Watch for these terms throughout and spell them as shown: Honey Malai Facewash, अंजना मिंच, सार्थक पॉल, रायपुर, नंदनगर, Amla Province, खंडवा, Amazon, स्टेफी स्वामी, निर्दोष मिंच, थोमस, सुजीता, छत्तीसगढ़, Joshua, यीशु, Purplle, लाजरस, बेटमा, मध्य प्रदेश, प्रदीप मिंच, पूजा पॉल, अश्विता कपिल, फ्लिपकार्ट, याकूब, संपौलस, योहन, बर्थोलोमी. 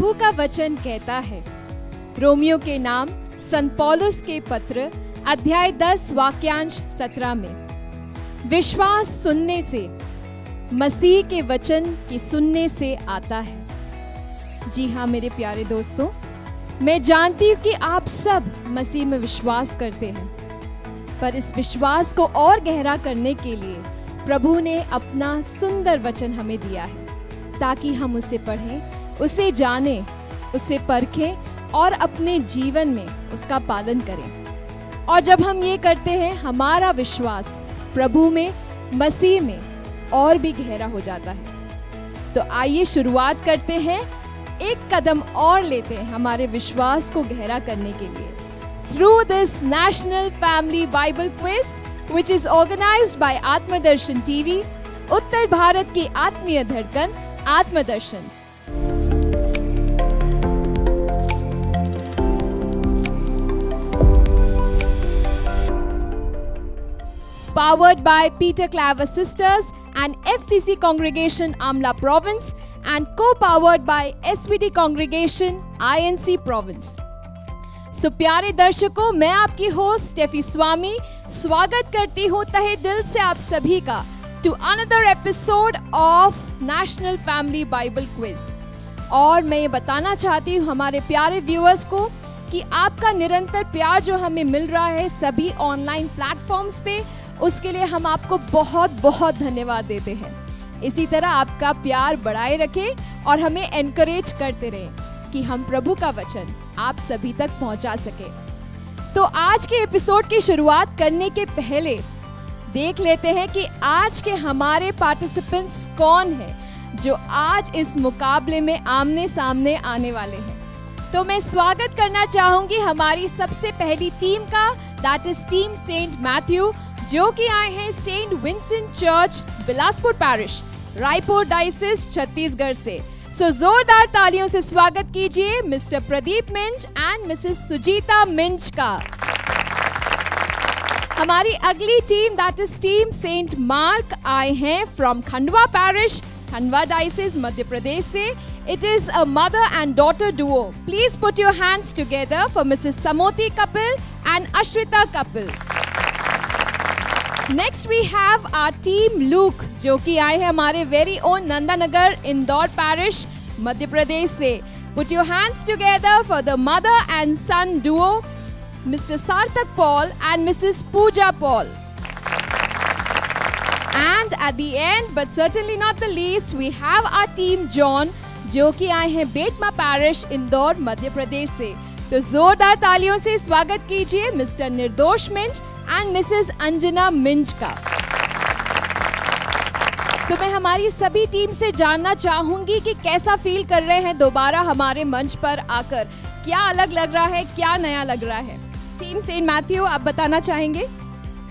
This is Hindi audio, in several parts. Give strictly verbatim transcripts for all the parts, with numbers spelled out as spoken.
प्रभु का वचन कहता है, रोमियो के नाम संपौलस के पत्र अध्याय दस वाक्यांश सत्रह में, विश्वास सुनने से, मसीह के वचन के सुनने से आता है। जी हाँ मेरे प्यारे दोस्तों, मैं जानती हूँ कि आप सब मसीह में विश्वास करते हैं, पर इस विश्वास को और गहरा करने के लिए प्रभु ने अपना सुंदर वचन हमें दिया है, ताकि हम उसे पढ़ें, उसे जानें, उसे परखें और अपने जीवन में उसका पालन करें। और जब हम ये करते हैं, हमारा विश्वास प्रभु में, मसीह में और भी गहरा हो जाता है। तो आइए शुरुआत करते हैं, एक कदम और लेते हैं हमारे विश्वास को गहरा करने के लिए, through this national family Bible quiz which is organized by आत्मदर्शन TV, उत्तर भारत की आत्मीय धड़कन आत्मदर्शन। Powered by Peter Claver Sisters and F C C Congregation Amla Province and co-powered by S V D Congregation I N C Province. तो so, प्यारे दर्शकों, मैं आपकी होस्ट स्टेफी स्वामी स्वागत करती हूँ तहे दिल से आप सभी का to another episode of national family Bible quiz. और मैं ये बताना चाहती हूँ हमारे प्यारे व्यूअर्स को कि आपका निरंतर प्यार जो हमें मिल रहा है सभी ऑनलाइन प्लेटफॉर्म्स पे, उसके लिए हम आपको बहुत बहुत धन्यवाद देते हैं। इसी तरह आपका प्यार बढ़ाए रखें और हमें एनकरेज करते रहें कि हम प्रभु का वचन आप सभी तक पहुंचा सके। तो आज के एपिसोड की शुरुआत करने के पहले देख लेते हैं कि आज के हमारे पार्टिसिपेंट्स कौन हैं जो आज इस मुकाबले में आमने सामने आने वाले हैं। तो मैं स्वागत करना चाहूंगी हमारी सबसे पहली टीम का, that is team Saint Matthew, जो कि आए हैं Saint Vincent church, Bilaspur parish, रायपुर diocese, छत्तीसगढ़ से। सो so, जोरदार तालियों से स्वागत कीजिए mister प्रदीप मिंच and Mrs सुजीता Minj का। हमारी अगली team, that is team Saint Mark, आए हैं from खंडवा parish, खंडवा diocese, मध्य प्रदेश से। It is a mother and daughter duo, please put your hands together for Mrs Samoti Kapil and अश्विता कपिल। Next we have our team Luke, जो कि आए हैं हमारे very own नंदनगर, Indore parish, मध्य प्रदेश से। Put your hands together for the mother and son duo, mister सार्थक पॉल and Mrs पूजा पॉल। And at the end but certainly not the least, we have our team John, जो कि आए हैं बेटमा पैरिश, इंदौर, मध्य प्रदेश से। तो जोरदार तालियों से स्वागत कीजिए mister निर्दोष मिंच and Mrs अंजना मिंच का। तो मैं हमारी सभी टीम से जानना चाहूंगी कि कैसा फील कर रहे हैं दोबारा हमारे मंच पर आकर, क्या अलग लग रहा है, क्या नया लग रहा है। टीम सेंट मैथ्यू, आप बताना चाहेंगे।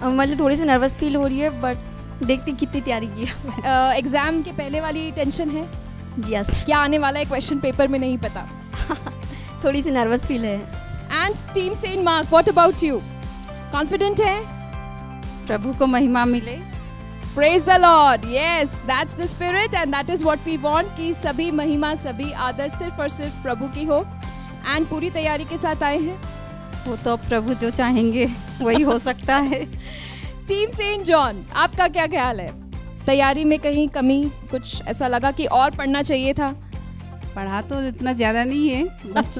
मतलब थोड़ी सी नर्वस फील हो रही है, बट देखते कितनी तैयारी की है। एग्जाम के पहले वाली टेंशन है जी? यस। क्या आने वाला है क्वेश्चन पेपर में नहीं पता। थोड़ी सी नर्वस फील है। And team Saint Mark, what about you, confident है? प्रभु को महिमा मिले। Praise the Lord. Yes, that's the spirit and that is what we want, कि सभी महिमा, सभी आदर सिर्फ और सिर्फ प्रभु की हो। एंड पूरी तैयारी के साथ आए हैं। वो तो प्रभु जो चाहेंगे वही हो सकता है। टीम सेंट जॉन, आपका क्या ख्याल है? तैयारी में कहीं कमी, कुछ ऐसा लगा कि और पढ़ना चाहिए था? पढ़ा तो इतना ज्यादा नहीं है, बस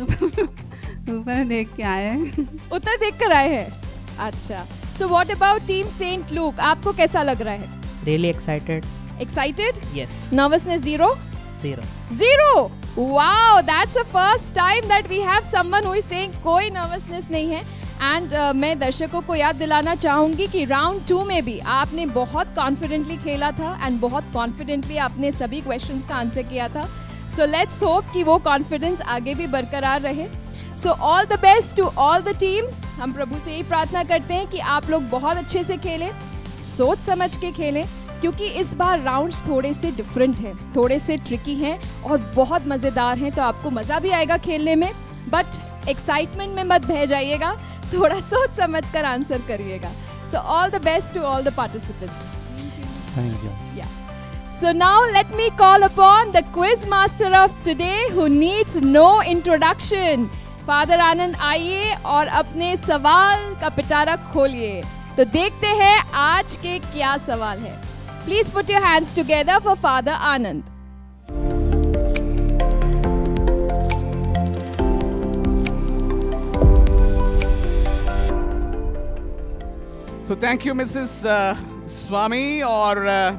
ऊपर देख के आए हैं, उत्तर देख कर आए हैं। अच्छा, so what about team Saint Luke, आपको कैसा लग रहा है? Really excited. Excited? Yes. Nervousness zero? Zero. Zero! Wow, that's a first time that we have someone who is saying कोई नर्वसनेस नहीं है। एंड uh, मैं दर्शकों को याद दिलाना चाहूँगी कि राउंड टू में भी आपने बहुत कॉन्फिडेंटली खेला था एंड बहुत कॉन्फिडेंटली आपने सभी क्वेश्चंस का आंसर किया था। सो लेट्स होप कि वो कॉन्फिडेंस आगे भी बरकरार रहे। So all the best to all the teams. हम प्रभु से यही प्रार्थना करते हैं कि आप लोग बहुत अच्छे से खेलें, सोच समझ के खेलें, क्योंकि इस बार राउंड्स थोड़े से डिफरेंट हैं, थोड़े से ट्रिकी हैं और बहुत मज़ेदार हैं। तो आपको मज़ा भी आएगा खेलने में, बट एक्साइटमेंट में मत बह जाइएगा, थोड़ा सोच समझ कर आंसर करिएगा। So all the best to all the participants. Thank you. So now let me call upon the quiz master of today who needs no introduction. Father Anand आइए और अपने सवाल का पिटारा खोलिए। तो देखते हैं आज के क्या सवाल है। Please put your hands together for father Anand. So thank you missus uh, Swami or uh,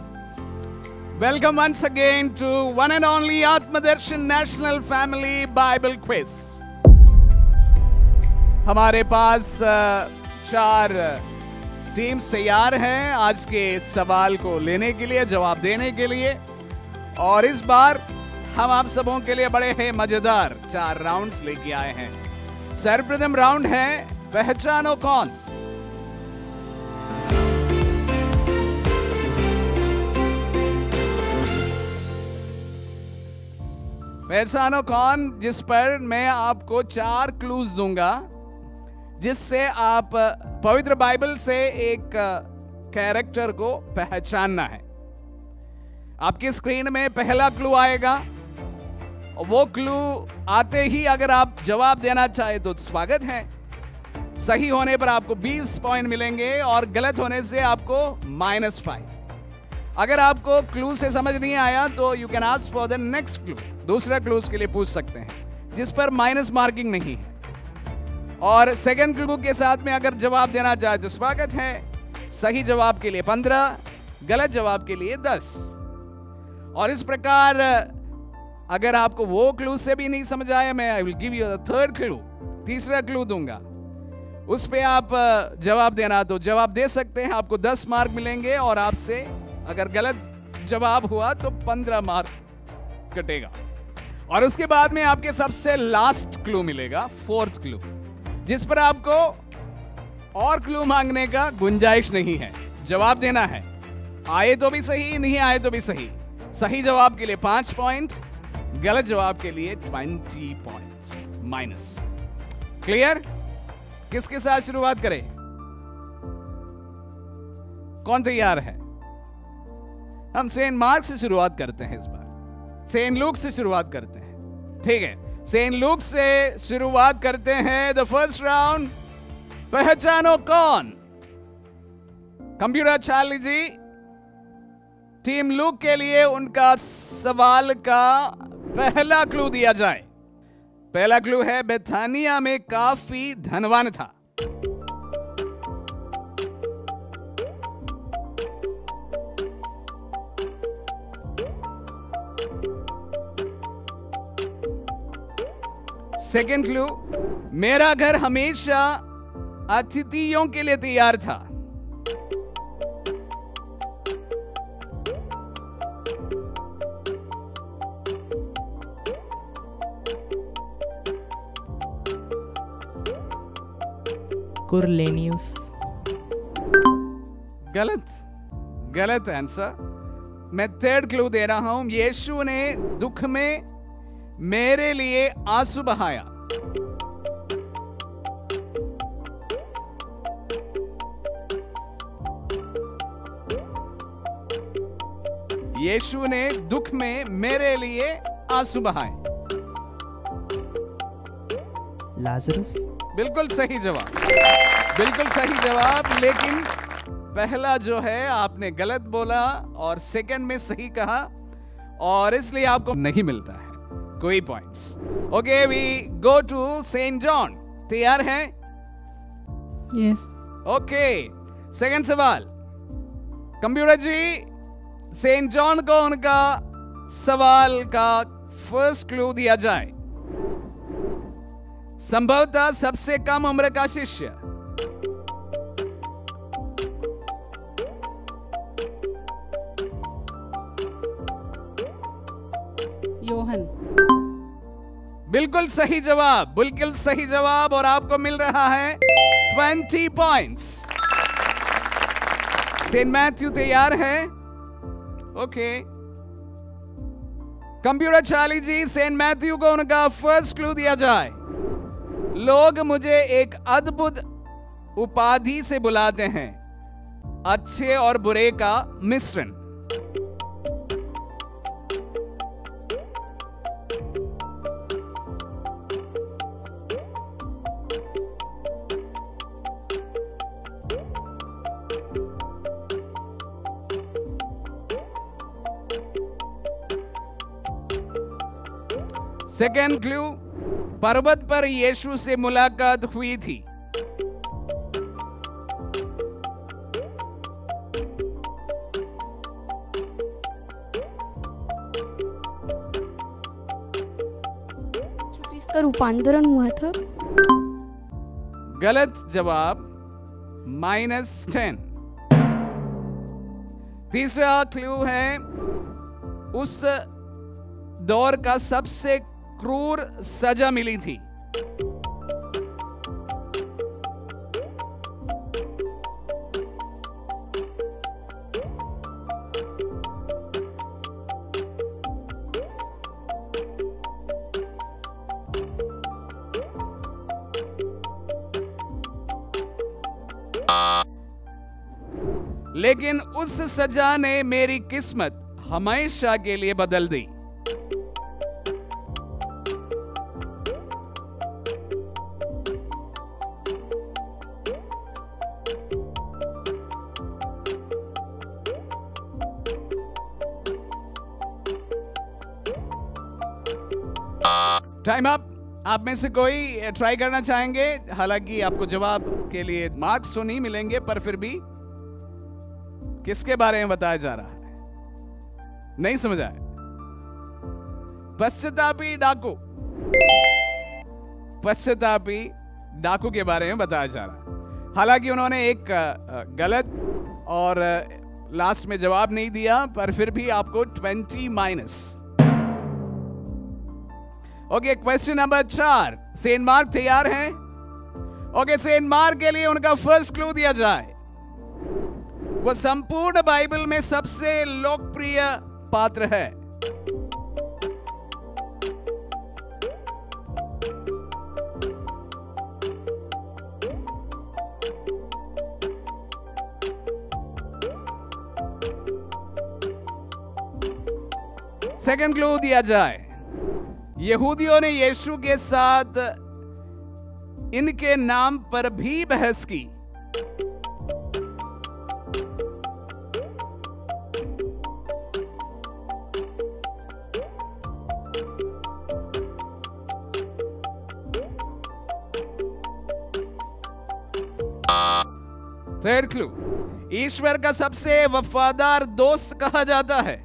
welcome once again to one and only Atmadarshan national family Bible quiz. हमारे पास uh, चार टीम तैयार हैं आज के सवाल को लेने के लिए, जवाब देने के लिए। और इस बार हम आप सबों के लिए बड़े हैं मजेदार चार राउंड्स लेके आए हैं। सर्वप्रथम राउंड है पहचानो कौन। पहचानो कौन, जिस पर मैं आपको चार क्लूज दूंगा, जिससे आप पवित्र बाइबल से एक कैरेक्टर को पहचानना है। आपकी स्क्रीन में पहला क्लू आएगा, वो क्लू आते ही अगर आप जवाब देना चाहे तो स्वागत है। सही होने पर आपको बीस पॉइंट मिलेंगे और गलत होने से आपको माइनस फाइव। अगर आपको क्लू से समझ नहीं आया तो you can ask for the next clue, दूसरा क्लूज के लिए पूछ सकते हैं जिस पर माइनस मार्किंग नहीं है। और सेकंड क्लू के साथ में अगर जवाब देना चाहे तो स्वागत है। सही जवाब के लिए पंद्रह, गलत जवाब के लिए दस। और इस प्रकार अगर आपको वो क्लू से भी नहीं समझ आया, मैं I will give you the third clue, तीसरा क्लू दूंगा। उस पे आप जवाब देना तो जवाब दे सकते हैं, आपको दस मार्क मिलेंगे। और आपसे अगर गलत जवाब हुआ तो पंद्रह मार्क कटेगा। और उसके बाद में आपके सबसे लास्ट क्लू मिलेगा, फोर्थ क्लू, जिस पर आपको और क्लू मांगने का गुंजाइश नहीं है। जवाब देना है, आए तो भी सही, नहीं आए तो भी सही। सही जवाब के लिए पांच पॉइंट, गलत जवाब के लिए ट्वेंटी पॉइंट माइनस। क्लियर? किसके साथ शुरुआत करें? कौन तैयार है? हम सेंट मार्क से शुरुआत करते हैं, इस बार सेंट लूक से शुरुआत करते हैं। ठीक है, सेंट लूक से शुरुआत करते हैं द फर्स्ट राउंड पहचानो कौन। Computer Charlie ji, team Luke के लिए उनका सवाल का पहला क्लू दिया जाए। पहला क्लू है बेथानिया में काफी धनवान था। सेकेंड क्लू, मेरा घर हमेशा अतिथियों के लिए तैयार था। कुरलेनियस। गलत गलत आंसर। मैं थर्ड क्लू दे रहा हूं, यीशु ने दुख में मेरे लिए आंसू बहाया। यीशु ने दुख में मेरे लिए आंसू बहाए। लाजरस। बिल्कुल सही जवाब, बिल्कुल सही जवाब। लेकिन पहला जो है आपने गलत बोला और सेकंड में सही कहा, और इसलिए आपको नहीं मिलता है कोई points. Okay, we go to Saint John. तैयार हैं? यस। ओके, सेकंड सवाल। कंप्यूटर जी, सेंट जॉन को उनका सवाल का फर्स्ट क्लू दिया जाए। संभवतः सबसे कम उम्र का शिष्य। योहन। बिल्कुल सही जवाब, बिल्कुल सही जवाब। और आपको मिल रहा है बीस पॉइंट्स। सेंट मैथ्यू तैयार है? Okay, computer Charlie ji, Saint Matthew को उनका फर्स्ट क्लू दिया जाए। लोग मुझे एक अद्भुत उपाधि से बुलाते हैं, अच्छे और बुरे का मिश्रण। सेकेंड क्लू, पर्वत पर यीशु से मुलाकात हुई थी। इसका रूपांतरण हुआ था। गलत जवाब माइनस टेन। तीसरा क्लू है, उस दौर का सबसे क्रूर सजा मिली थी। लेकिन उस सजा ने मेरी किस्मत हमेशा के लिए बदल दी। Time up. आप में से कोई ट्राई करना चाहेंगे? हालांकि आपको जवाब के लिए मार्क्स तो नहीं मिलेंगे, पर फिर भी किसके बारे में बताया जा रहा है? नहीं समझ आए? पश्चातापी डाकू। पश्चातापी डाकू के बारे में बताया जा रहा है। हालांकि उन्होंने एक गलत और लास्ट में जवाब नहीं दिया, पर फिर भी आपको twenty minus. Okay, question number चार। सेंट मार्क तैयार हैं? ओके, सेंट मार्क के लिए उनका फर्स्ट क्लू दिया जाए। वो संपूर्ण बाइबल में सबसे लोकप्रिय पात्र है। सेकंड क्लू दिया जाए, यहूदियों ने यीशु के साथ इनके नाम पर भी बहस की। थर्ड क्लू, ईश्वर का सबसे वफादार दोस्त कहा जाता है।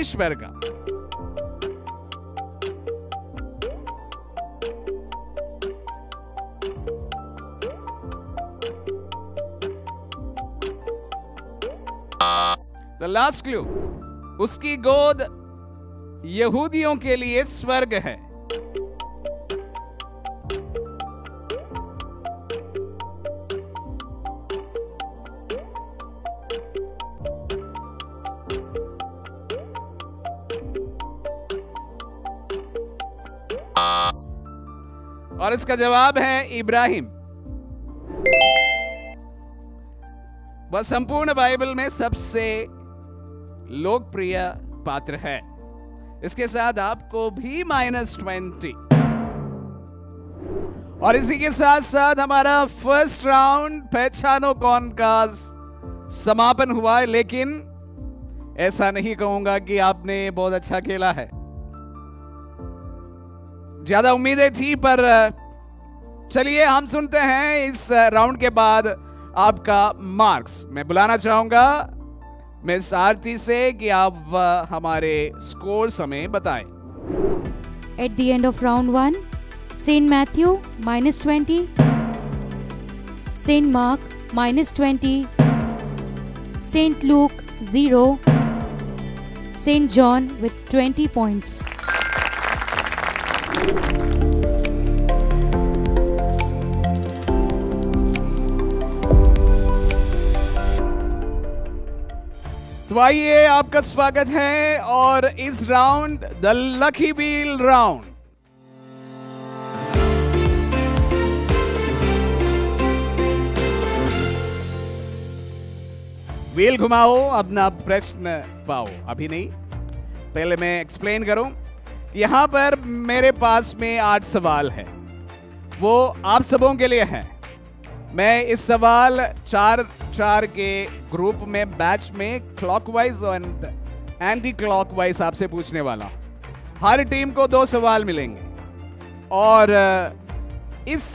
ईश्वर का। द लास्ट क्लू, उसकी गोद यहूदियों के लिए स्वर्ग है। और इसका जवाब है इब्राहिम। वह संपूर्ण बाइबल में सबसे लोकप्रिय पात्र है। इसके साथ आपको भी माइनस ट्वेंटी। और इसी के साथ साथ हमारा फर्स्ट राउंड पहचानो कौन का समापन हुआ है। लेकिन ऐसा नहीं कहूंगा कि आपने बहुत अच्छा खेला है। ज्यादा उम्मीदें थी, पर चलिए हम सुनते हैं इस राउंड के बाद आपका मार्क्स। मैं बुलाना चाहूंगा मिस आरती से कि आप हमारे स्कोर हमें बताएं। At the end of round one, Saint Matthew minus twenty, Saint Mark minus twenty, Saint Luke zero, Saint John with twenty points. तो आइए, आपका स्वागत है और इस round the lucky wheel round. Wheel घुमाओ, अपना प्रश्न पाओ। अभी नहीं, पहले मैं एक्सप्लेन करूं। यहां पर मेरे पास में आठ सवाल है, वो आप सबों के लिए हैं। मैं इस सवाल चार चार के ग्रुप में, बैच में, क्लॉकवाइज एंड एंटी क्लॉकवाइज आपसे पूछने वाला हूं। हर टीम को दो सवाल मिलेंगे और इस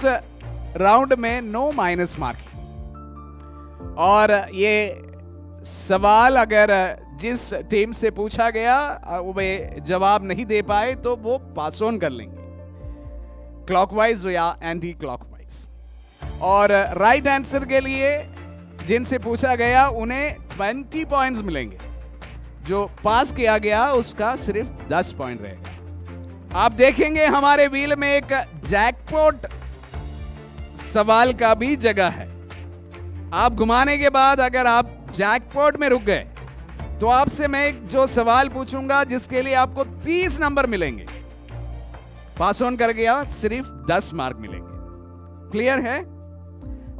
राउंड में नो माइनस मार्किंग। और ये सवाल अगर जिस टीम से पूछा गया वे जवाब नहीं दे पाए तो वो पास ऑन कर लेंगे क्लॉकवाइज या एंटी क्लॉकवाइज। और राइट आंसर के लिए जिनसे पूछा गया उन्हें बीस पॉइंट्स मिलेंगे, जो पास किया गया उसका सिर्फ दस पॉइंट रहेगा। आप देखेंगे हमारे व्हील में एक जैकपॉट सवाल का भी जगह है। आप घुमाने के बाद अगर आप जैकपॉट में रुक गए तो आपसे मैं एक जो सवाल पूछूंगा जिसके लिए आपको तीस नंबर मिलेंगे, पास ऑन कर गया सिर्फ दस मार्क मिलेंगे। क्लियर है?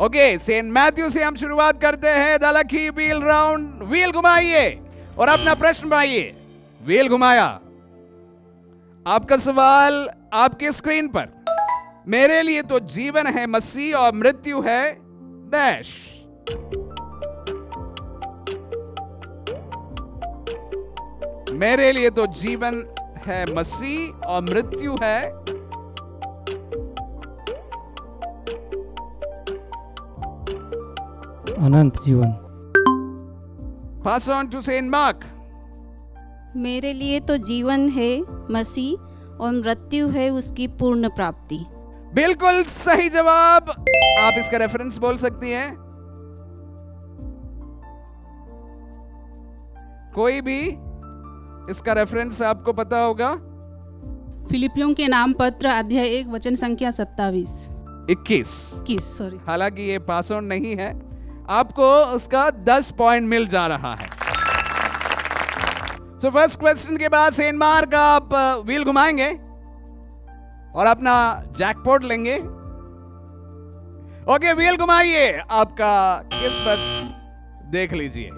ओके, सेंट मैथ्यू से हम शुरुआत करते हैं। दलखी व्हील राउंड, व्हील घुमाइए और अपना प्रश्न बनाइए। व्हील घुमाया, आपका सवाल आपके स्क्रीन पर। मेरे लिए तो जीवन है मसीह और मृत्यु है डैश। मेरे लिए तो जीवन है मसीह और मृत्यु है अनंत जीवन। Pass on to Saint Mark. मेरे लिए तो जीवन है मसीह और मृत्यु है उसकी पूर्ण प्राप्ति। बिल्कुल सही जवाब। आप इसका रेफरेंस बोल सकती हैं? कोई भी इसका रेफरेंस आपको पता होगा। फिलिपियों के नाम पत्र अध्याय एक वचन संख्या सत्तावीस इक्कीस इक्कीस सॉरी। हालांकि ये पास ऑन नहीं है, आपको उसका दस पॉइंट मिल जा रहा है। सो फर्स्ट क्वेश्चन के बाद सेंट मार्क आप व्हील घुमाएंगे और अपना जैकपॉट लेंगे। ओके, व्हील घुमाइए, आपका किस्मत देख लीजिए।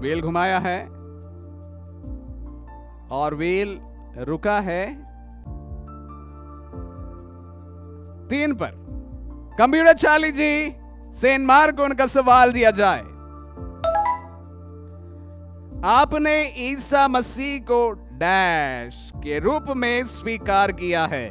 व्हील घुमाया है और व्हील रुका है तीन पर। कंप्यूटर चाली जी, सेंट मार्क को उनका सवाल दिया जाए। आपने ईसा मसीह को डैश के रूप में स्वीकार किया है।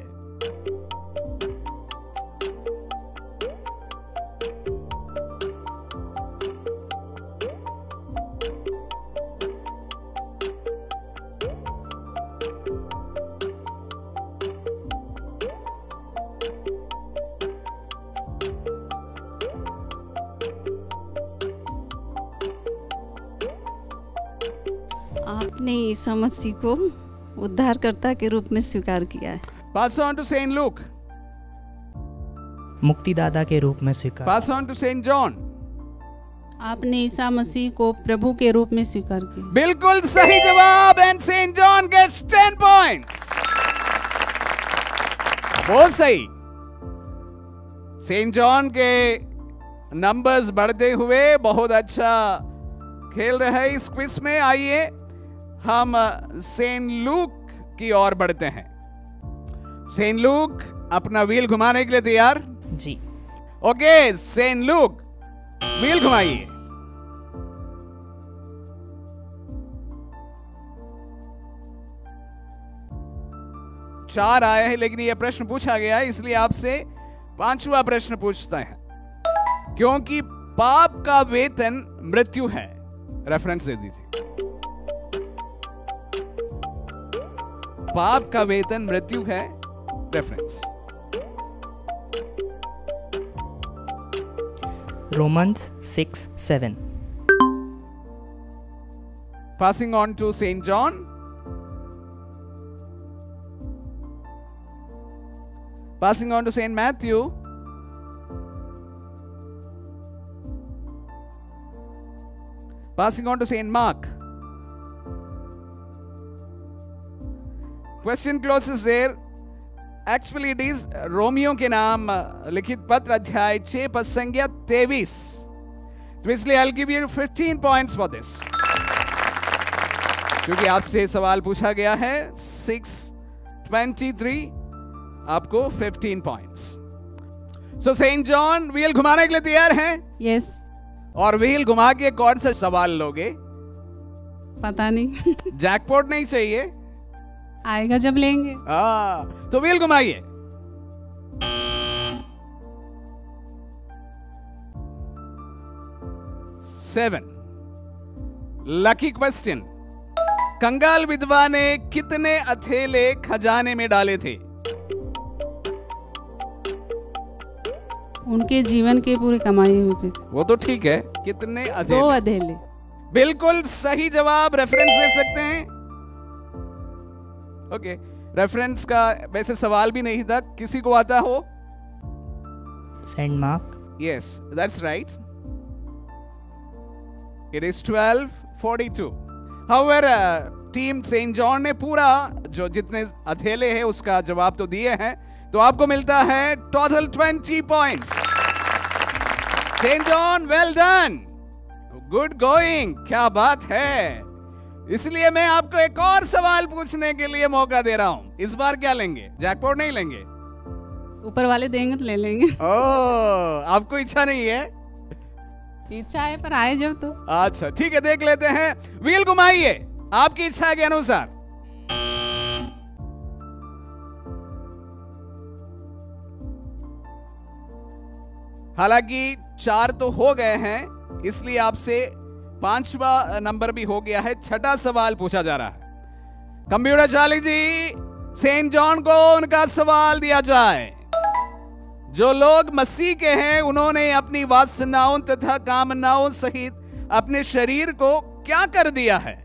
ईसा मसीह को उद्धारकर्ता के रूप में स्वीकार किया है। Pass on to Saint Luke. मुक्तिदाता के रूप में स्वीकार। Pass on to Saint John. आपने ईसा मसीह को प्रभु के रूप में स्वीकार किया। बिल्कुल सही जवाब and Saint John gets ten points. बहुत सही। सेंट जॉन के नंबर्स बढ़ते हुए बहुत अच्छा खेल रहे हैं इस क्विज में। आइए हम सेंट लूक की ओर बढ़ते हैं। सेंट लूक अपना व्हील घुमाने के लिए तैयार जी? ओके, सेंट लूक व्हील घुमाइए। चार आए हैं लेकिन यह प्रश्न पूछा गया है इसलिए आपसे पांचवा प्रश्न पूछते हैं। क्योंकि पाप का वेतन मृत्यु है, रेफरेंस दे दीजिए। पाप का वेतन मृत्यु है, reference. Romans six seven. Passing on to Saint John. Passing on to Saint Matthew. Passing on to Saint Mark. Question closes there. Actually it is रोमियो के नाम लिखित पत्र अध्याय छह पद संख्या तेईस। तो इसलिए आई विल गिव यू पंद्रह पॉइंट्स फॉर दिस, क्योंकि आपसे सवाल पूछा गया है छह तेईस, आपको पंद्रह points. So Saint John wheel घुमाने के लिए तैयार हैं? यस। और व्हील घुमा के कौन सा सवाल लोगे? पता नहीं। जैकपॉट नहीं चाहिए, आएगा जब लेंगे। आ, तो व्हील घुमाइए। सेवन, लकी क्वेश्चन, कंगाल विधवा ने कितने हथेले खजाने में डाले थे? उनके जीवन के पूरे कमाए हुए पैसे। वो तो ठीक है, कितने अधेले? दो अधेले। बिल्कुल सही जवाब। रेफरेंस दे सकते हैं? ओके, रेफरेंस का वैसे सवाल भी नहीं था, किसी को आता हो? Saint Mark. Yes, that's right. It is twelve forty two. However team Saint John ने पूरा जो जितने अधेले हैं उसका जवाब तो दिए हैं, तो आपको मिलता है total twenty points. Saint John, well done, good going, क्या बात है। इसलिए मैं आपको एक और सवाल पूछने के लिए मौका दे रहा हूं। इस बार क्या लेंगे? जैकपॉट नहीं लेंगे, ऊपर वाले देंगे तो ले लेंगे। ओह, आपको इच्छा नहीं है? इच्छा है, पर आए जब तो। अच्छा ठीक है, देख लेते हैं। व्हील घुमाइए आपकी इच्छा के अनुसार। हालांकि चार तो हो गए हैं, इसलिए आपसे पांचवा नंबर भी हो गया है। छठा सवाल पूछा जा रहा है। कंप्यूटर चालक जी, सेंट जॉन को उनका सवाल दिया जाए। जो लोग मसीह के हैं उन्होंने अपनी वासनाओं तथा कामनाओं सहित अपने शरीर को क्या कर दिया है?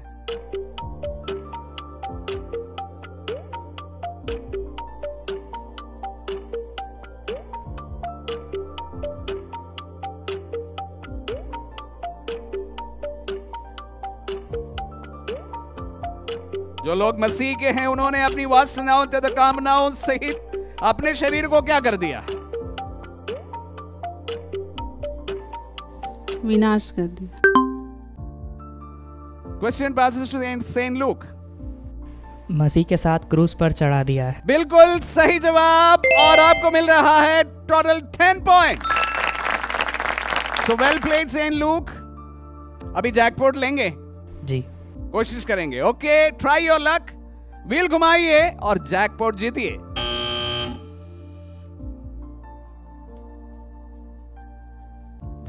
जो लोग मसीह के हैं उन्होंने अपनी वासनाओं तथा कामनाओं सहित अपने शरीर को क्या कर दिया? विनाश कर दिया। Question passes to Saint Luke. मसीह के साथ क्रूस पर चढ़ा दिया है। बिल्कुल सही जवाब, और आपको मिल रहा है total ten points. So well played Saint Luke. अभी जैकपॉट लेंगे जी, कोशिश करेंगे। Okay, try your luck. Wheel घुमाइए और जैकपॉट जीतिए।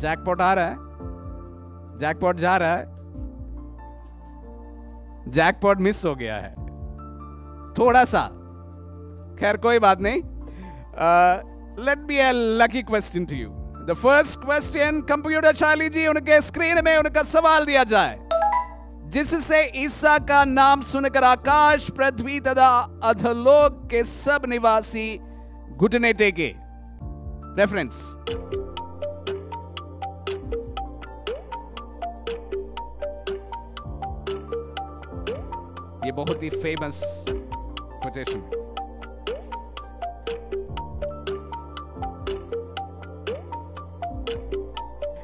जैकपॉट आ रहा है, जैकपॉट जा रहा है, जैकपॉट मिस हो गया है थोड़ा सा। खैर कोई बात नहीं। Let be a lucky question to you. The first question, computer Charlie ji, उनके स्क्रीन में उनका सवाल दिया जाए। जिससे ईसा का नाम सुनकर आकाश, पृथ्वी तथा अधलोक के सब निवासी घुटने टेके। रेफरेंस। ये बहुत ही फेमस कोटेशन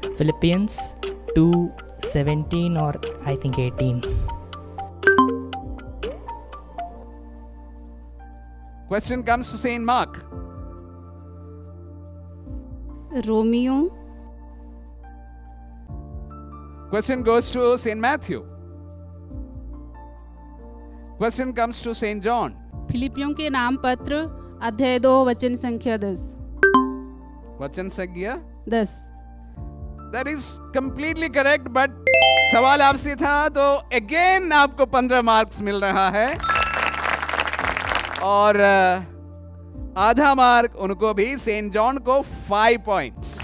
है। फिलिपियंस टू सेवेंटीन और I think eighteen. Question comes to Saint Mark. Romeo. Question goes to Saint Matthew. Question comes to Saint John. फिलिपियों के नाम पत्र, अध्याय दो, वचन संख्या दस। वचन संख्या दस। That is completely correct, but सवाल आपसे था, तो अगेन आपको पंद्रह मार्क्स मिल रहा है और आधा मार्क उनको भी, सेंट जॉन को फाइव पॉइंट्स।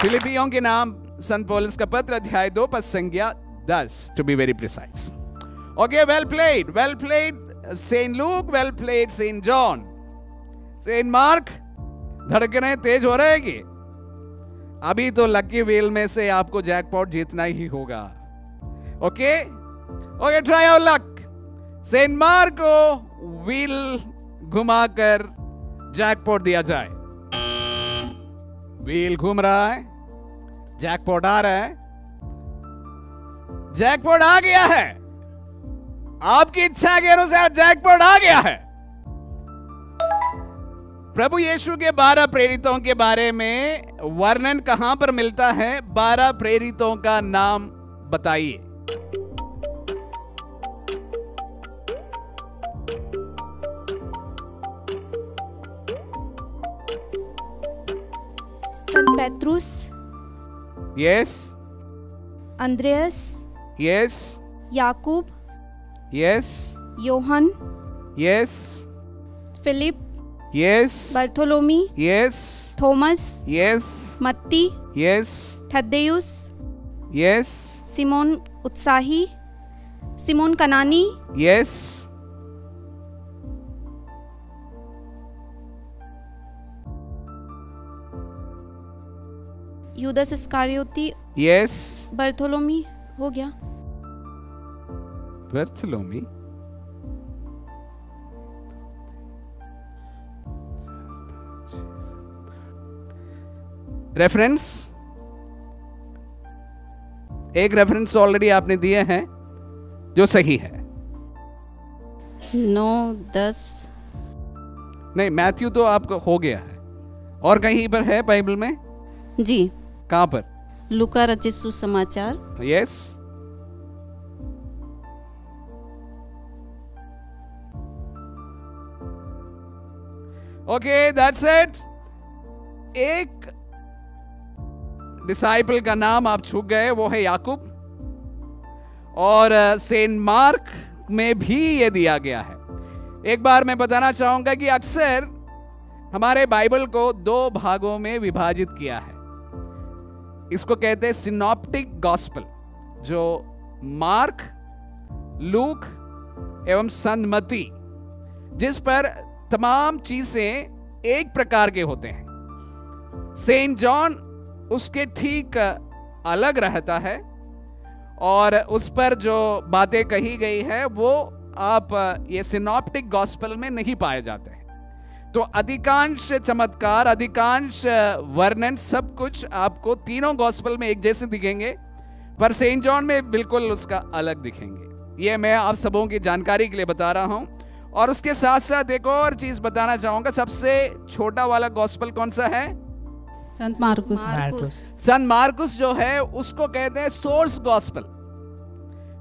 फिलिपियों के नाम, संपौलस का पत्र, अध्याय दो, पद संख्या दस, to be very precise. Okay, well played, well played Saint Luke, well played Saint John. Saint Mark, धड़कने तेज हो रहे हैं। अभी तो लकी व्हील में से आपको जैकपॉट जीतना ही होगा। Okay okay, try your luck. Saint Mark को व्हील घुमाकर जैकपॉट दिया जाए। व्हील घूम रहा है, जैकपॉट आ रहा है, जैकपॉट आ गया है। आपकी इच्छा के अनुसार जैकपॉट आ गया है। प्रभु यीशु के बारह प्रेरितों के बारे में वर्णन कहां पर मिलता है? बारह प्रेरितों का नाम बताइए। पैट्रुस। यस। अंद्रेस। यस। याकूब। यस। योहन। Yes. Philip. Yes. बर्थोलोमी। Yes. थोमस। Yes. मत्ती। यस। थद्देयुस। यस। सिमोन उत्साही। सिमोन कनानी। यस। यूदस इस्कारियोती। यस। बर्थोलोमी हो गया। बर्थोलोमी रेफरेंस, एक रेफरेंस ऑलरेडी आपने दिए हैं जो सही है। नौ दस नहीं, मैथ्यू तो आपको हो गया है। और कहीं पर है बाइबल में? जी। कहाँ पर? लुका रचित सुसमाचार। यस। Okay, that's it. एक डिसाइपल का नाम आप छू गए, वो है याकूब। और सेंट मार्क में भी ये दिया गया है। एक बार मैं बताना चाहूंगा कि अक्सर हमारे बाइबल को दो भागों में विभाजित किया है। इसको कहते हैं सिनॉप्टिक गॉस्पल, जो मार्क, लूक एवं सन्मती, जिस पर तमाम चीजें एक प्रकार के होते हैं। सेंट जॉन उसके ठीक अलग रहता है और उस पर जो बातें कही गई है वो आप ये सिनॉप्टिक गॉस्पल में नहीं पाए जाते हैं। तो अधिकांश चमत्कार, अधिकांश वर्णन, सब कुछ आपको तीनों गॉस्पल में एक जैसे दिखेंगे, पर सेंट जॉन में बिल्कुल उसका अलग दिखेंगे। ये मैं आप सबों की जानकारी के लिए बता रहा हूँ। और उसके साथ साथ एक और चीज बताना चाहूंगा, सबसे छोटा वाला गॉस्पल कौन सा है? संत मार्कुस। संत मार्कुस जो है उसको कहते हैं सोर्स गॉस्पल,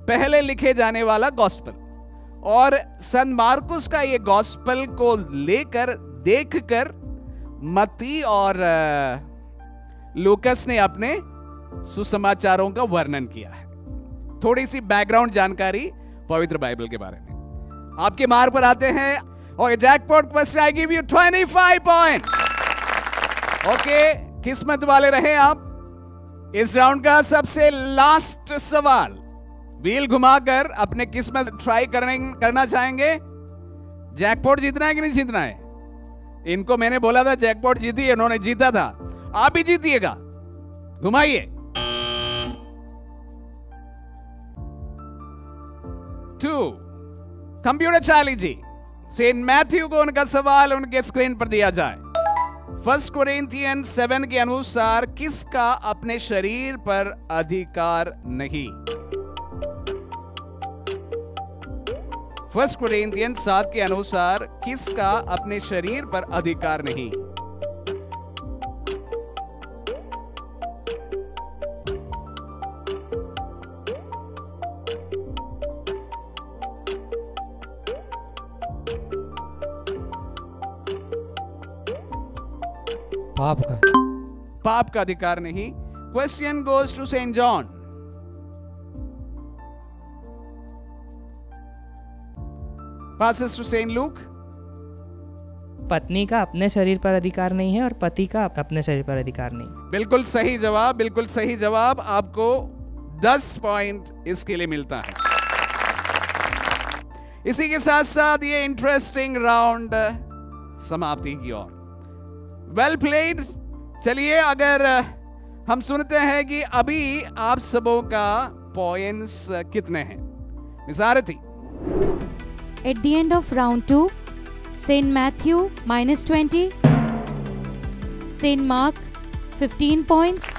पहले लिखे जाने वाला गॉस्पल। और संत मार्कुस का ये गॉस्पल को लेकर, देखकर मत्ती और लूकास ने अपने सुसमाचारों का वर्णन किया है। थोड़ी सी बैकग्राउंड जानकारी पवित्र बाइबल के बारे में। आपके मार्ग पर आते हैं और jackpot question, I give you पच्चीस पॉइंट्स। ओके, किस्मत वाले रहे आप। इस राउंड का सबसे लास्ट सवाल, व्हील घुमाकर अपने किस्मत ट्राई करने करना चाहेंगे। जैकपॉट जीतना है कि नहीं जीतना है? इनको मैंने बोला था जैकपॉट जीतिए, इन्होंने जीता था। आप ही जीतिएगा, घुमाइए। टू कंप्यूटर चाली जी, सेंट मैथ्यू को उनका सवाल उनके स्क्रीन पर दिया जाए। फर्स्ट कोरिंथियन सेवन के अनुसार किसका अपने शरीर पर अधिकार नहीं? फर्स्ट कोरिंथियन सात के अनुसार किसका अपने शरीर पर अधिकार नहीं? पाप का पाप का अधिकार नहीं। Question goes to Saint John. Passes to Saint Luke. पत्नी का अपने शरीर पर अधिकार नहीं है और पति का अपने शरीर पर अधिकार नहीं। बिल्कुल सही जवाब, बिल्कुल सही जवाब। आपको दस पॉइंट इसके लिए मिलता है। इसी के साथ साथ ये इंटरेस्टिंग राउंड समाप्ति की ओर। Well played. चलिए, अगर हम सुनते हैं कि अभी आप सबों का पॉइंट्स कितने हैं। मिसारती। At the end of round two, Saint Matthew minus twenty, Saint Mark fifteen points,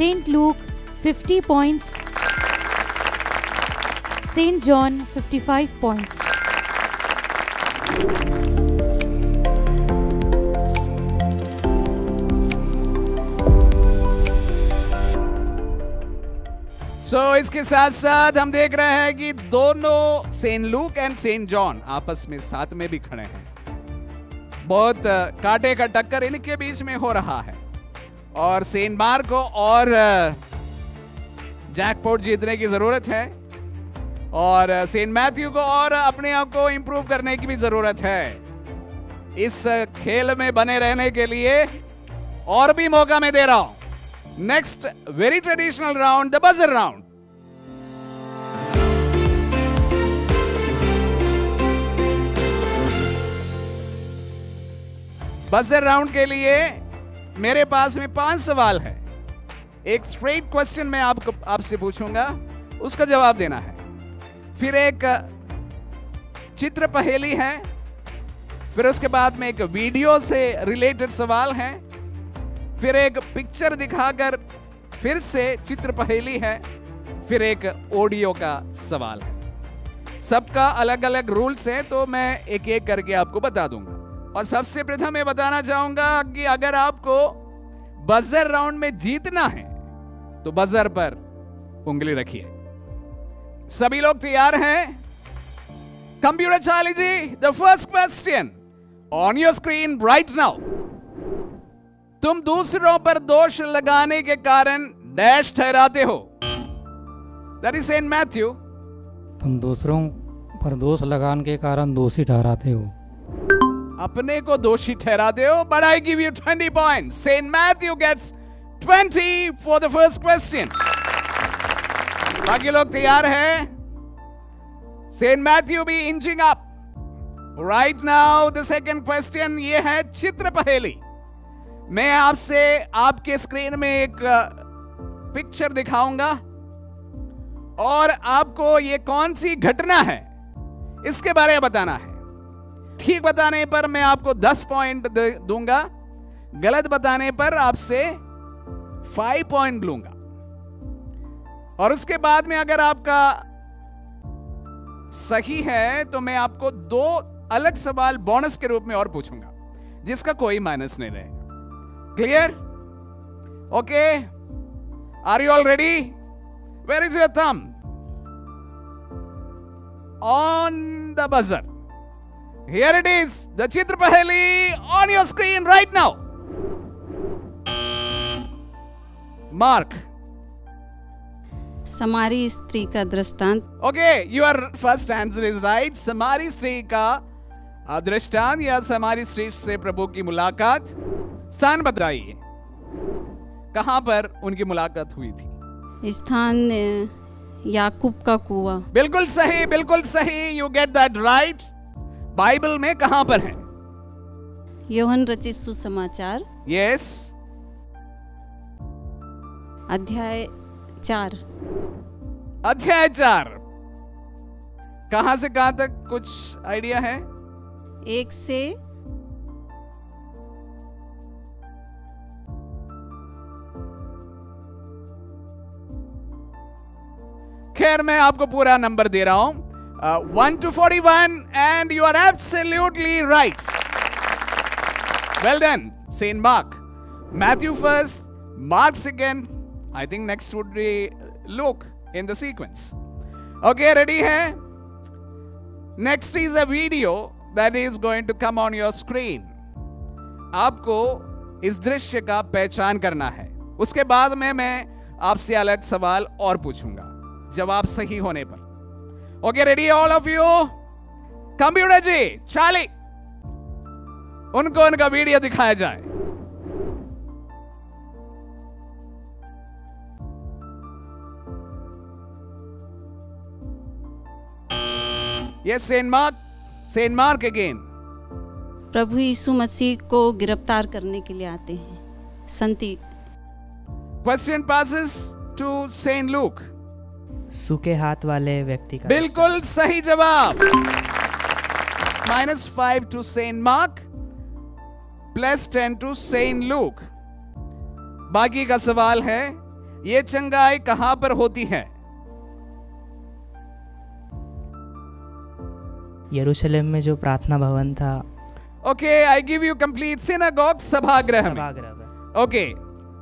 Saint Luke fifty points, Saint John fifty-five points. So so, इसके साथ साथ हम देख रहे हैं कि दोनों Saint Luke and Saint John आपस में साथ में भी खड़े हैं। बहुत कांटे का टक्कर इनके बीच में हो रहा है और सेंट मार्क को और जैकपॉट जीतने की जरूरत है और सेंट मैथ्यू को और अपने आप को इंप्रूव करने की भी जरूरत है। इस खेल में बने रहने के लिए और भी मौका मैं दे रहा हूं। Next very traditional round, the buzzer round. Buzzer round के लिए मेरे पास में पांच सवाल है। एक स्ट्रेट क्वेश्चन मैं आपको आपसे पूछूंगा, उसका जवाब देना है। फिर एक चित्र पहेली है, फिर उसके बाद में एक वीडियो से रिलेटेड सवाल है, फिर एक पिक्चर दिखाकर फिर से चित्र पहेली है, फिर एक ऑडियो का सवाल है। सबका अलग अलग रूल्स है तो मैं एक एक करके आपको बता दूंगा। और सबसे प्रथम मैं बताना चाहूंगा कि अगर आपको बजर राउंड में जीतना है तो बजर पर उंगली रखिए। सभी लोग तैयार हैं? Computer Charlie ji, the first question on your screen right now. तुम दूसरों पर दोष लगाने के कारण डैश ठहराते हो। That is Saint Matthew. तुम दूसरों पर दोष लगाने के कारण दोषी ठहराते हो। अपने को दोषी ठहराते हो। But I give you twenty point. Saint Matthew gets twenty for the first question. बाकी लोग तैयार हैं? सेंट मैथ्यू भी inching up. Right now the second question ये है चित्र पहेली। मैं आपसे आपके स्क्रीन में एक पिक्चर दिखाऊंगा और आपको ये कौन सी घटना है इसके बारे में बताना है। ठीक बताने पर मैं आपको दस पॉइंट दूंगा, गलत बताने पर आपसे फाइव पॉइंट लूंगा। और उसके बाद में अगर आपका सही है तो मैं आपको दो अलग सवाल बोनस के रूप में और पूछूंगा जिसका कोई माइनस नहीं रहेगा। Clear? Okay, are you all ready? Where is your thumb on the buzzer. Here it is the चित्र पहेली on your screen right now. Mark. समारी स्त्री का दृष्टांत। Okay, your first answer is right. समारी स्त्री का दृष्टांत या समारी स्त्री से प्रभु की मुलाकात। स्थान बताइए कहां पर उनकी मुलाकात हुई थी। स्थान याकूब का कुआं। बिल्कुल सही, बिल्कुल सही। You get that right. Bible में कहां पर है? योहन रचित सुसमाचार। यस, अध्याय चार। अध्याय चार। कहां से कहां तक कुछ आइडिया है? एक से खैर मैं आपको पूरा नंबर दे रहा हूं, one two forty one and you are absolutely right. Well done. Saint Mark, Matthew first, Mark second. I think next would be Luke in the sequence. Okay, ready hai? Next is a video that is going to come on your screen. आपको इस दृश्य का पहचान करना है। उसके बाद में मैं आपसे अलग सवाल और पूछूंगा जवाब सही होने पर। Okay, ready all of you? Computer ji, Charlie, उनको उनका वीडियो दिखाया जाए। Yes, Saint Mark, Saint Mark again. प्रभु यीशु मसीह को गिरफ्तार करने के लिए आते हैं संती। Question passes to Saint Luke. सूखे हाथ वाले व्यक्ति का। बिल्कुल सही जवाब। Minus five to Saint Mark, plus ten to Saint Luke. बाकी का सवाल है ये चंगाई कहां पर होती है? यरूशलेम में जो प्रार्थना भवन था। Okay, I give you complete. Synagogue, सभागृह में। ओके,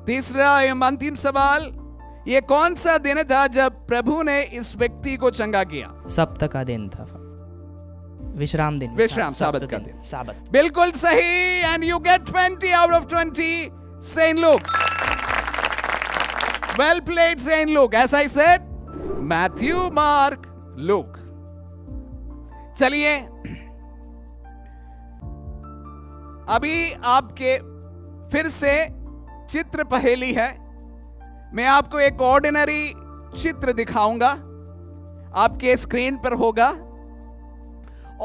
तीसरा एवं अंतिम सवाल, ये कौन सा दिन था जब प्रभु ने इस व्यक्ति को चंगा किया? सप्त का दिन था। विश्राम दिन, विश्राम साबत का दिन, साबत। बिल्कुल सही। And you get twenty out of twenty Saint Luke. Well played Saint Luke. ऐसा ही सेट मैथ्यू मार्क लूक। चलिए अभी आपके फिर से चित्र पहेली है। मैं आपको एक ऑर्डिनरी चित्र दिखाऊंगा, आपके स्क्रीन पर होगा,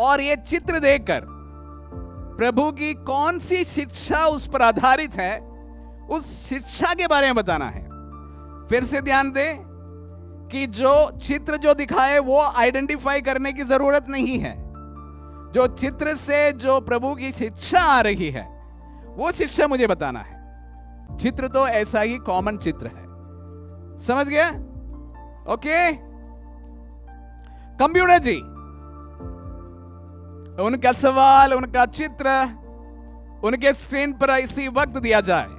और ये चित्र देखकर प्रभु की कौन सी शिक्षा उस पर आधारित है, उस शिक्षा के बारे में बताना है। फिर से ध्यान दें कि जो चित्र जो दिखाए वो आइडेंटिफाई करने की जरूरत नहीं है। जो चित्र से जो प्रभु की शिक्षा आ रही है वो शिक्षा मुझे बताना है। चित्र तो ऐसा ही कॉमन चित्र है, समझ गया? ओके। कंप्यूटर जी, उनका सवाल, उनका चित्र उनके स्क्रीन पर इसी वक्त दिया जाए।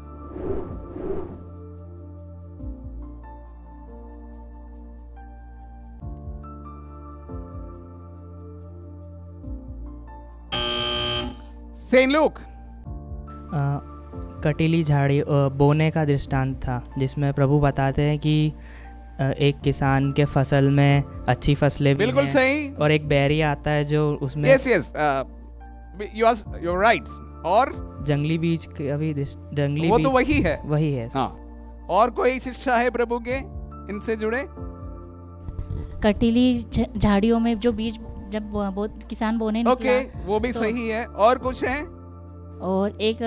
Saint Luke. कटीली झाड़ी बोने का दृष्टांत था, जिसमें प्रभु बताते हैं कि एक किसान के फसल में अच्छी फसलें भी, बिल्कुल सही, और एक बैरी आता है जो उसमें, yes yes you are you are right, और जंगली बीज के अभी जंगली वो बीज, तो वही है, वही है। हाँ, और कोई शिक्षा है प्रभु के इनसे जुड़े? कटीली झाड़ियों में जो बीज जब बो, किसान बोने निकला, ओके okay, वो भी तो, सही है। और कुछ है? और एक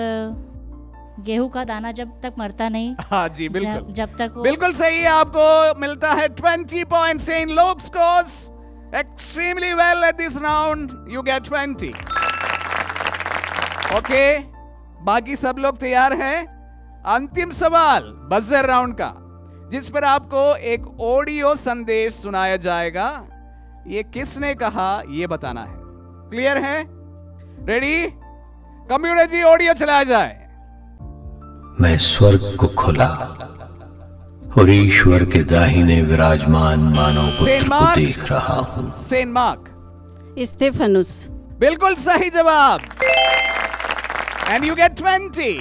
गेहूं का दाना जब तक मरता नहीं। हाँ जी, बिल्कुल, जब तक वो... बिल्कुल सही है। आपको मिलता है ट्वेंटी पॉइंट्स। इन लोग scores extremely well at this round, you get twenty. Okay, बाकी सब लोग तैयार हैं? अंतिम सवाल बजर राउंड का, जिस पर आपको एक ऑडियो संदेश सुनाया जाएगा। ये किसने कहा ये बताना है। क्लियर है? रेडी? कंप्यूटर जी, ऑडियो चलाया जाए। मैं स्वर्ग को खोला और ईश्वर के दाहिने विराजमान मानव पुत्र को देख रहा हूँ। Saint Mark. स्टेफनुस। बिल्कुल सही जवाब। And you get twenty.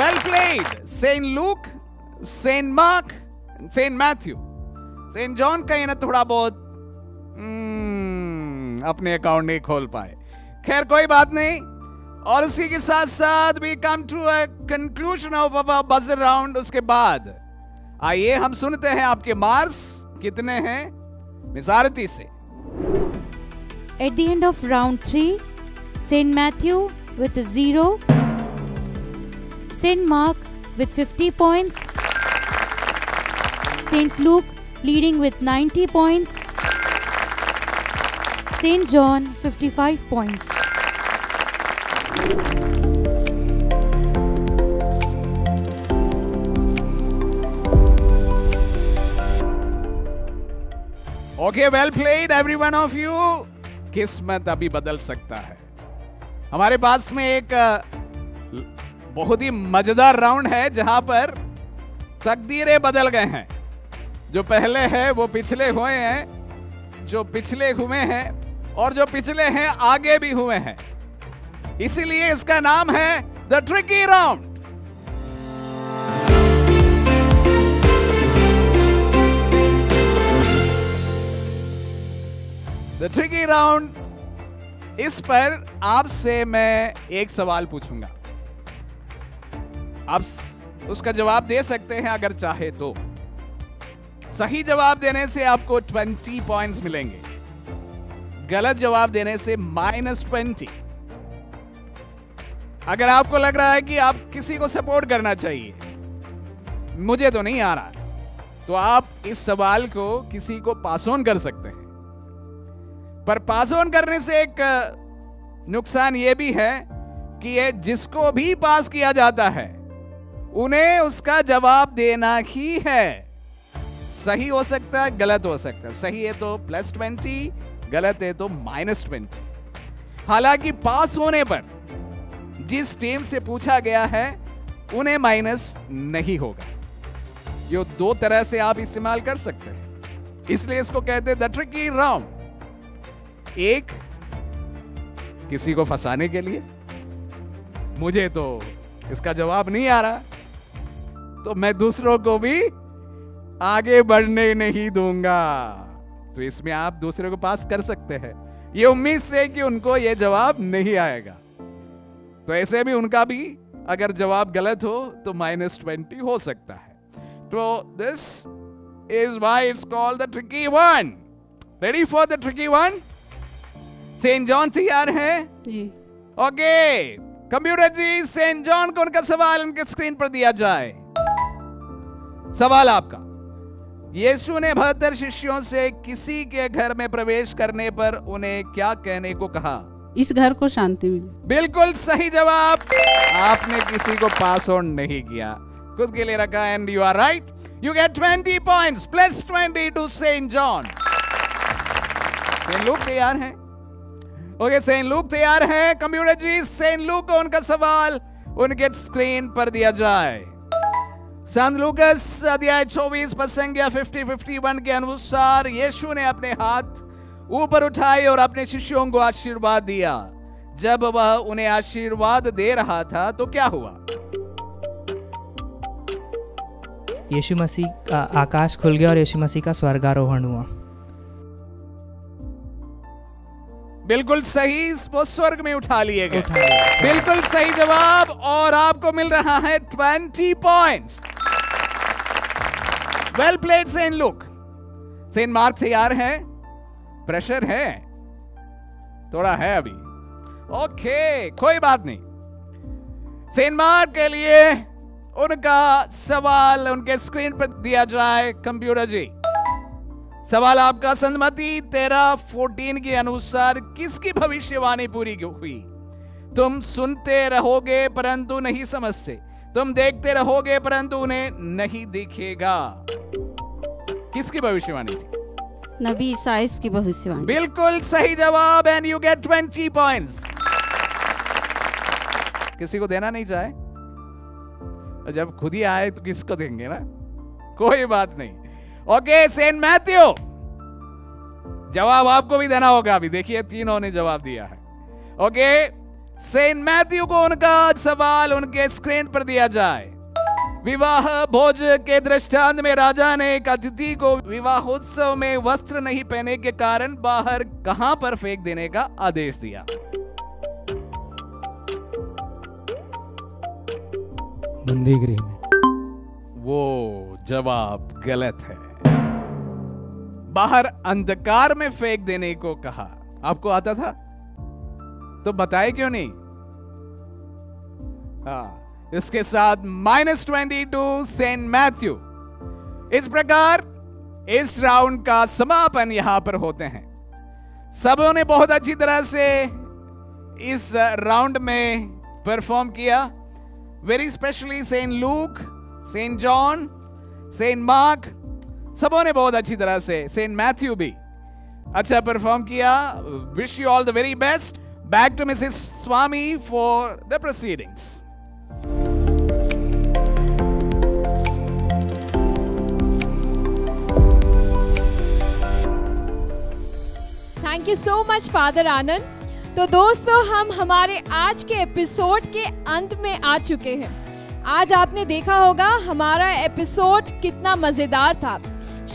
Well played. Saint Luke, Saint Mark, Saint Matthew, Saint John का ये ना थोड़ा बहुत अपने अकाउंट नहीं खोल पाए। खैर कोई बात नहीं। और उसी के साथ साथ we come to a conclusion of our buzzer round. उसके बाद आइए हम सुनते हैं आपके मार्क्स कितने हैं मिसारती से। At the end of round three, Saint Matthew with zero, Saint Mark with fifty points, Saint Luke leading with ninety points, Saint John fifty five points. Okay, well played everyone of you. किस्मत अभी बदल सकता है। हमारे पास में एक बहुत ही मजेदार राउंड है जहां पर तकदीरें बदल गए हैं। जो पहले है वो पिछले हुए हैं, जो पिछले हुए हैं और जो पिछले हैं आगे भी हुए हैं। इसीलिए इसका नाम है the tricky round. The tricky round. इस पर आपसे मैं एक सवाल पूछूंगा, आप उसका जवाब दे सकते हैं अगर चाहे तो। सही जवाब देने से आपको बीस पॉइंट्स मिलेंगे, गलत जवाब देने से माइनस ट्वेंटी। अगर आपको लग रहा है कि आप किसी को सपोर्ट करना चाहिए, मुझे तो नहीं आ रहा, तो आप इस सवाल को किसी को पास ऑन कर सकते हैं। पर पास ऑन करने से एक नुकसान यह भी है कि ये जिसको भी पास किया जाता है उन्हें उसका जवाब देना ही है। सही हो सकता है, गलत हो सकता है। सही है तो प्लस ट्वेंटी, गलत है तो माइनस ट्वेंटी। हालांकि पास होने पर जिस टीम से पूछा गया है उन्हें माइनस नहीं होगा। जो दो तरह से आप इस्तेमाल कर सकते हैं, इसलिए इसको कहते हैं द ट्रिकी राउंड। एक किसी को फंसाने के लिए? मुझे तो इसका जवाब नहीं आ रहा, तो मैं दूसरों को भी आगे बढ़ने नहीं दूंगा। तो इसमें आप दूसरे को पास कर सकते हैं, ये उम्मीद से कि उनको ये जवाब नहीं आएगा। तो ऐसे भी उनका भी अगर जवाब गलत हो तो माइनस ट्वेंटी हो सकता है। तो this is why it's called the tricky one. Ready for the tricky one? Saint John तैयार है? Okay computer ji, Saint John को उनका सवाल उनके स्क्रीन पर दिया जाए। सवाल आपका, यीशु ने बहत्तर शिष्यों से किसी के घर में प्रवेश करने पर उन्हें क्या कहने को कहा? इस घर को शांति मिले। बिल्कुल सही जवाब। आपने किसी को पास ऑन नहीं किया, खुद के लिए रखा। And you are right, you get twenty points plus twenty to Saint John. Saint Luke तैयार है? ओके सेंट लूक तैयार है? कंप्यूटर जी, सेंट लूक को उनका सवाल उनके स्क्रीन पर दिया जाए। संत लूकस अध्याय चौबीस पद संख्या पचास इक्यावन के अनुसार यीशु ने अपने हाथ ऊपर उठाए और अपने शिष्यों को आशीर्वाद दिया। जब वह उन्हें आशीर्वाद दे रहा था तो क्या हुआ? यीशु मसीह आकाश खुल गया और यीशु मसीह का स्वर्गारोहण हुआ। बिल्कुल सही, वो स्वर्ग में उठा लिए गए। बिल्कुल सही जवाब, और आपको मिल रहा है बीस points. Well played Saint Luke. Saint Mark तैयार है? प्रेशर है थोड़ा है अभी। ओके कोई बात नहीं। सेंट मार्क के लिए उनका सवाल उनके स्क्रीन पर दिया जाए। कंप्यूटर जी, सवाल आपका, संमति तेरह फोर्टीन के अनुसार किसकी भविष्यवाणी पूरी हुई? तुम सुनते रहोगे परंतु नहीं समझते, तुम देखते रहोगे परंतु उन्हें नहीं दिखेगा। किसकी भविष्यवाणी थी? नबी ईसाई की भविष्यवाणी। बिल्कुल सही जवाब। एंड यू गेट बीस पॉइंट्स। किसी को देना नहीं चाहे, जब खुद ही आए तो किसको देंगे ना, कोई बात नहीं। ओके सेंट मैथ्यू, जवाब आपको भी देना होगा अभी। देखिए तीनों ने जवाब दिया है। ओके सेंट मैथ्यू को उनका सवाल उनके स्क्रीन पर दिया जाए। विवाह भोज के दृष्टांत में राजा ने एक अतिथि को विवाहोत्सव में वस्त्र नहीं पहने के कारण बाहर कहां पर फेंक देने का आदेश दिया? बंदीगृह में। वो जवाब गलत है, बाहर अंधकार में फेंक देने को कहा। आपको आता था तो बताए क्यों नहीं? हाँ, इसके साथ minus twenty to Saint Matthew. इस प्रकार इस राउंड का समापन यहां पर होते हैं। सबों ने बहुत अच्छी तरह से इस राउंड में परफॉर्म किया, very specially Saint Luke, Saint John, Saint Mark, सबों ने बहुत अच्छी तरह से, सेंट मैथ्यू भी अच्छा परफॉर्म किया। Wish you all the very best. Back to Mrs Swami for the proceedings. Thank you so much father Anand. तो दोस्तों, हम हमारे आज के एपिसोड के अंत में आ चुके हैं। आज आपने देखा होगा हमारा एपिसोड कितना मज़ेदार था।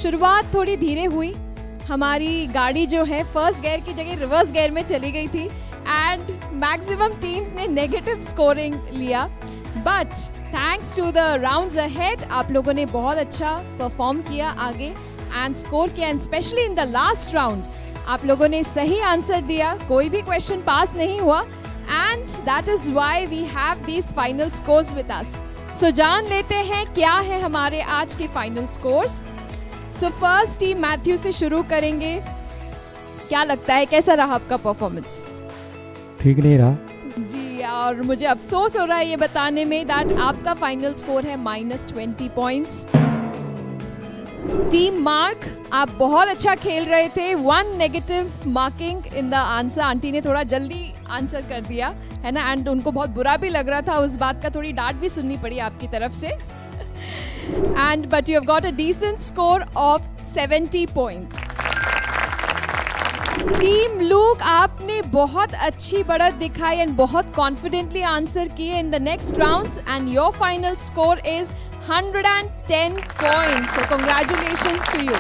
शुरुआत थोड़ी धीरे हुई, हमारी गाड़ी जो है फर्स्ट गियर की जगह रिवर्स गियर में चली गई थी एंड मैक्सिमम टीम्स ने नेगेटिव स्कोरिंग लिया। But thanks to the rounds ahead, आप लोगों ने बहुत अच्छा परफॉर्म किया आगे एंड स्कोर किया। And specially in the last round आप लोगों ने सही आंसर दिया, कोई भी क्वेश्चन पास नहीं हुआ। And that is why we have these final scores with us. So जान लेते हैं क्या है हमारे आज के final scores. So first team Matthew से शुरू करेंगे। क्या लगता है कैसा रहा आपका परफॉर्मेंस? ठीक नहीं रहा जी, और मुझे अफसोस हो रहा है ये बताने में दैट आपका फाइनल स्कोर है minus twenty points. Team Mark, आप बहुत अच्छा खेल रहे थे, one negative marking in the answer. Aunty ने थोड़ा जल्दी आंसर कर दिया है ना, एंड उनको बहुत बुरा भी लग रहा था उस बात का, थोड़ी डांट भी सुननी पड़ी आपकी तरफ से। And but you have got a decent score of seventy points. Team Luke, आपने बहुत अच्छी बढ़त दिखाई एंड बहुत कॉन्फिडेंटली आंसर किए in the next rounds and your final score is one hundred ten points. So congratulations to you.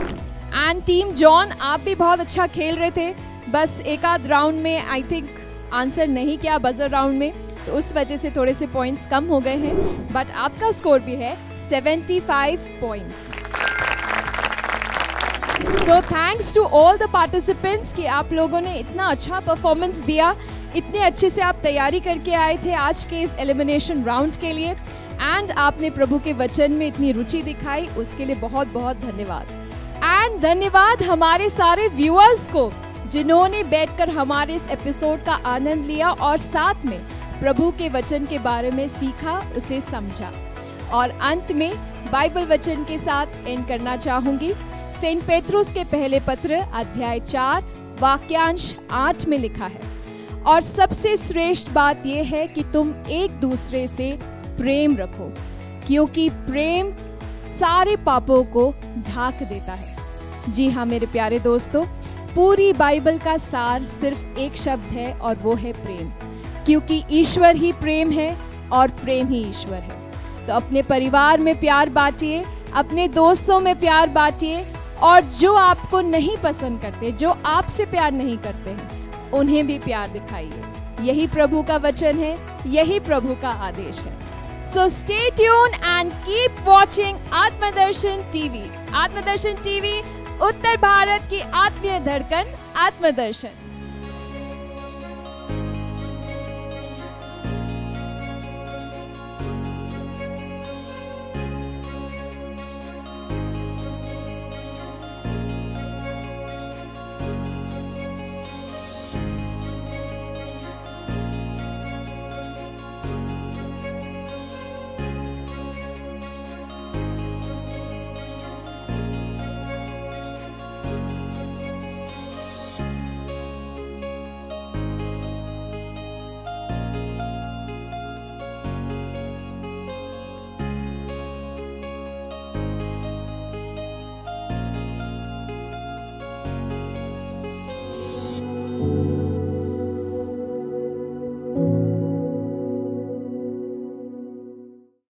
And team John, आप भी बहुत अच्छा खेल रहे थे, बस एक आध राउंड में आई थिंक आंसर नहीं किया बजर राउंड में, तो उस वजह से थोड़े से पॉइंट्स कम हो गए हैं, बट आपका स्कोर भी है seventy-five points. So thanks to all the participants कि आप लोगों ने इतना अच्छा परफॉर्मेंस दिया, इतने अच्छे से आप तैयारी करके आए थे आज के इस एलिमिनेशन राउंड के लिए, एंड आपने प्रभु के वचन में इतनी रुचि दिखाई, उसके लिए बहुत बहुत धन्यवाद। एंड धन्यवाद हमारे सारे व्यूअर्स को जिन्होंने बैठकर हमारे इस एपिसोड का आनंद लिया और साथ में प्रभु के वचन के बारे में सीखा, उसे समझा। और अंत में बाइबल वचन के साथ एंड करना चाहूँगी। सेंट पेत्रुस के पहले पत्र अध्याय चार वाक्यांश आठ में लिखा है, और सबसे श्रेष्ठ बात यह है कि तुम एक दूसरे से प्रेम रखो, क्योंकि प्रेम सारे पापों को ढांक देता है। जी हाँ मेरे प्यारे दोस्तों, पूरी बाइबल का सार सिर्फ एक शब्द है और वो है प्रेम, क्योंकि ईश्वर ही प्रेम है और प्रेम ही ईश्वर है। तो अपने परिवार में प्यार बांटिए, अपने दोस्तों में प्यार बांटिए, और जो आपको नहीं पसंद करते, जो आपसे प्यार नहीं करते हैं, उन्हें भी प्यार दिखाइए। यही प्रभु का वचन है, यही प्रभु का आदेश है। So stay tune and keep watching Aatmadarshan TV. Aatmadarshan TV, उत्तर भारत की आत्मीय धड़कन। आत्मदर्शन।